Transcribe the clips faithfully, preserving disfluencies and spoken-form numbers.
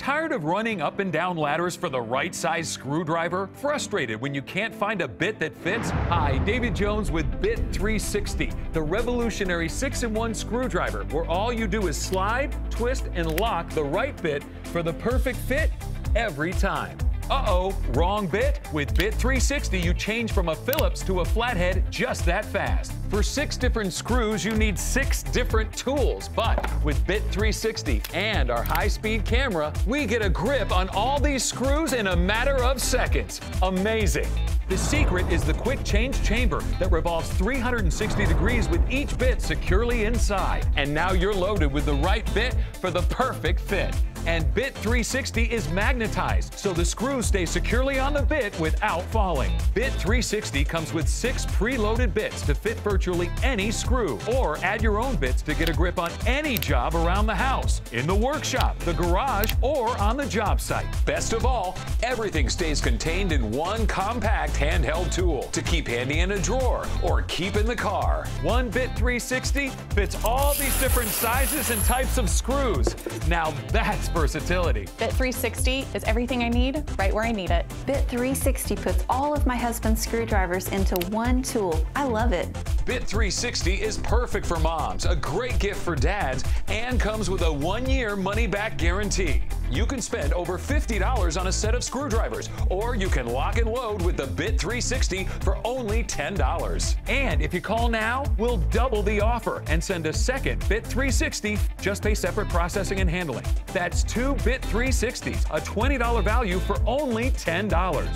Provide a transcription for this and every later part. Tired of running up and down ladders for the right size screwdriver? Frustrated when you can't find a bit that fits? Hi, David Jones with Bit three sixty, the revolutionary six in one screwdriver where all you do is slide, twist, and lock the right bit for the perfect fit every time. Uh-oh, wrong bit? With Bit three sixty, you change from a Phillips to a flathead just that fast. For six different screws, you need six different tools. But with Bit three sixty and our high-speed camera, we get a grip on all these screws in a matter of seconds. Amazing. The secret is the quick change chamber that revolves three hundred sixty degrees with each bit securely inside. And now you're loaded with the right bit for the perfect fit. And Bit three sixty is magnetized, so the screws stay securely on the bit without falling. Bit three sixty comes with six preloaded bits to fit virtually any screw, or add your own bits to get a grip on any job around the house, in the workshop, the garage, or on the job site. Best of all, everything stays contained in one compact handheld tool to keep handy in a drawer or keep in the car. One Bit three sixty fits all these different sizes and types of screws. Now that's versatility. Bit three sixty is everything I need right where I need it. Bit three sixty puts all of my husband's screwdrivers into one tool. I love it. Bit three sixty is perfect for moms, a great gift for dads, and comes with a one year money-back guarantee. You can spend over fifty dollars on a set of screwdrivers, or you can lock and load with the Bit three sixty for only ten dollars. And if you call now, we'll double the offer and send a second Bit three sixty, just pay separate processing and handling. That's two Bit three sixties, a twenty dollar value for only ten dollars.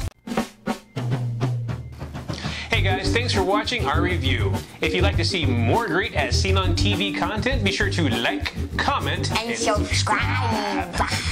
Guys, thanks for watching our review. If you'd like to see more great As Seen on T V content, be sure to like, comment, and, and subscribe. subscribe.